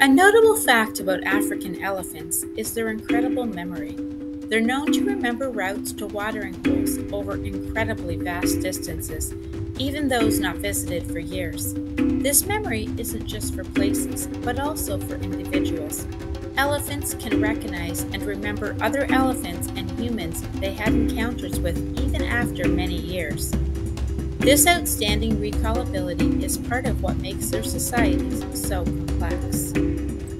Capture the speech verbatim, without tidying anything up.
A notable fact about African elephants is their incredible memory. They're known to remember routes to watering holes over incredibly vast distances, even those not visited for years. This memory isn't just for places, but also for individuals. Elephants can recognize and remember other elephants and humans they had encounters with even after many years. This outstanding recallability is part of what makes their societies so complex.